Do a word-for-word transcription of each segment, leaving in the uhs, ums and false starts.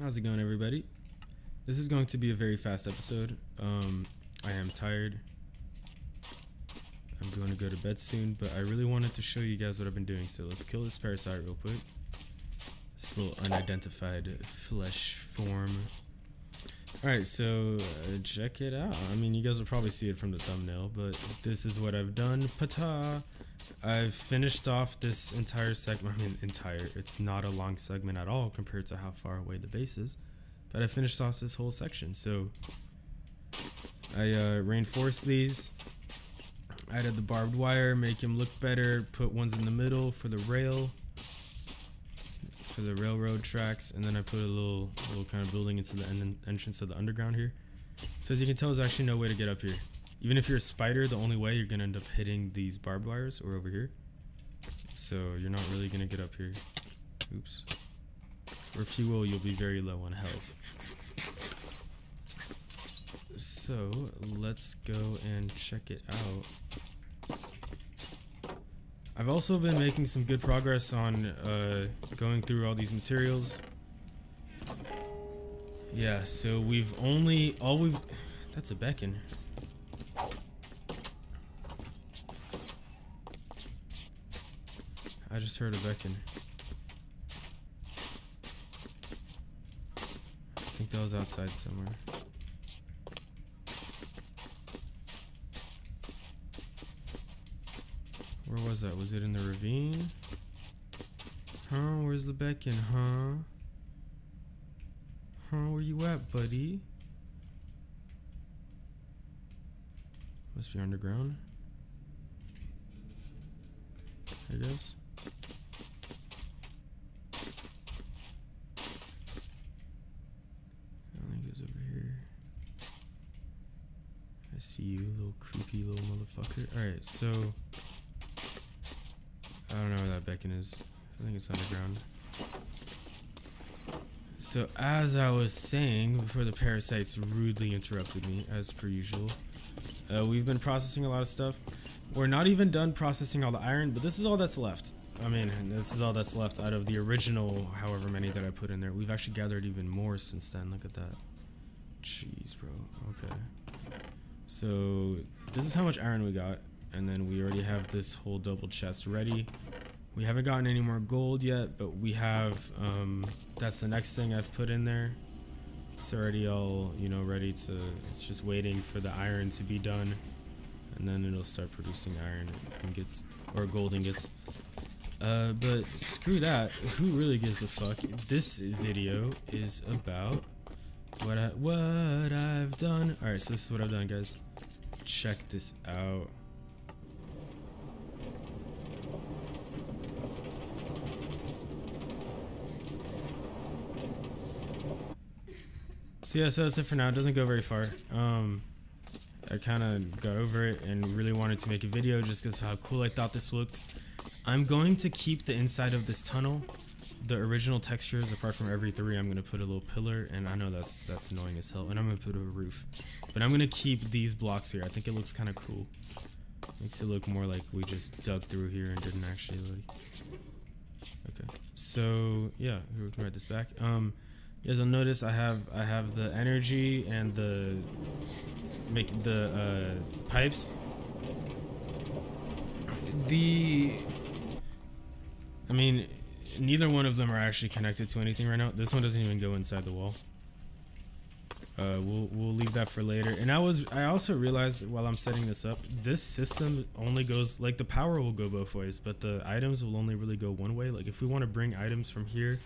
How's it going, everybody? This is going to be a very fast episode. Um, I am tired. I'm going to go to bed soon, but I really wanted to show you guys what I've been doing. So let's kill this parasite real quick. This little unidentified flesh form. Alright, so uh, check it out. I mean, you guys will probably see it from the thumbnail, but this is what I've done. Pata! I've finished off this entire segment. I mean, entire. It's not a long segment at all compared to how far away the base is. But I finished off this whole section. So I uh, reinforced these. Added the barbed wire, make them look better. Put ones in the middle for the rail, for the railroad tracks, and then I put a little, little kind of building into the en entrance of the underground here. So as you can tell, there's actually no way to get up here. Even if you're a spider, the only way you're gonna end up hitting these barbed wires or over here. So you're not really gonna get up here. Oops. Or if you will, you'll be very low on health. So let's go and check it out. I've also been making some good progress on uh, going through all these materials. Yeah, so we've only, all we've, that's a beacon. I just heard a beacon. I think that was outside somewhere. Where was that? Was it in the ravine? Huh? Where's the beacon, huh? Huh? Where you at, buddy? Must be underground, I guess. I see you, little creepy little motherfucker. Alright, so I don't know where that beacon is. I think it's underground. So as I was saying before the parasites rudely interrupted me, as per usual, uh, we've been processing a lot of stuff. We're not even done processing all the iron, but this is all that's left. I mean, this is all that's left out of the original however many that I put in there. We've actually gathered even more since then. Look at that. Jeez, bro. Okay. So this is how much iron we got, and then we already have this whole double chest ready. We haven't gotten any more gold yet, but we have, um, that's the next thing I've put in there. It's already all, you know, ready to, it's just waiting for the iron to be done, and then it'll start producing iron and gets, or gold and gets. Uh, but screw that, who really gives a fuck? This video is about What, I, what I've done. Alright, so this is what I've done, guys. Check this out. So yeah, so that's it for now. It doesn't go very far. Um, I kind of got over it and really wanted to make a video just because of how cool I thought this looked. I'm going to keep the inside of this tunnel the original textures, apart from every three. I'm gonna put a little pillar, and I know that's that's annoying as hell, and I'm gonna put a roof, but I'm gonna keep these blocks here. I think it looks kind of cool. Makes it look more like we just dug through here and didn't actually like. Okay, so yeah, we can write this back. Um, you guys will notice I have I have the energy and the make the uh, pipes. The I mean. Neither one of them are actually connected to anything right now. This one doesn't even go inside the wall. Uh, we'll we'll leave that for later. And I was I also realized while I'm setting this up, this system only goes, like the power will go both ways, but the items will only really go one way. Like if we want to bring items from here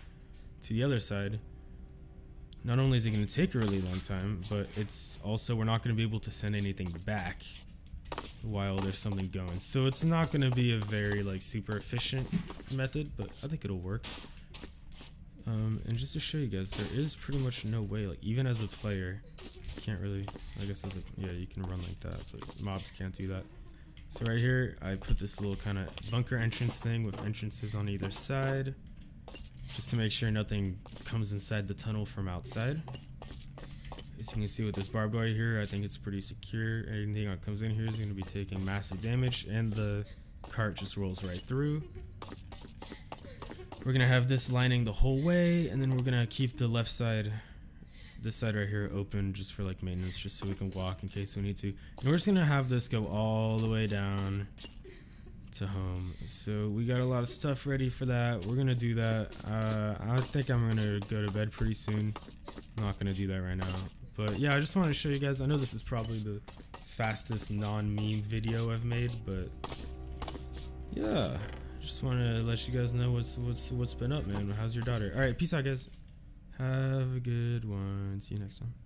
to the other side, not only is it going to take a really long time, but it's also we're not going to be able to send anything back while there's something going. So it's not going to be a very like super efficient method, but I think it'll work. Um, and just to show you guys, there is pretty much no way, like even as a player, you can't really, I guess as a, yeah, you can run like that, but mobs can't do that. So right here, I put this little kind of bunker entrance thing with entrances on either side, just to make sure nothing comes inside the tunnel from outside. As you can see with this barbed wire here, I think it's pretty secure. Anything that comes in here is going to be taking massive damage, and the cart just rolls right through. We're gonna have this lining the whole way, and then we're gonna keep the left side, this side right here, open just for like maintenance, just so we can walk in case we need to. And we're just gonna have this go all the way down to home. So we got a lot of stuff ready for that. We're gonna do that. Uh, I think I'm gonna go to bed pretty soon. I'm not gonna do that right now. But yeah, I just wanted to show you guys. I know this is probably the fastest non-meme video I've made, but yeah. Just want to let you guys know what's what's what's been up, man. How's your daughter? All right, peace out, guys. Have a good one. See you next time.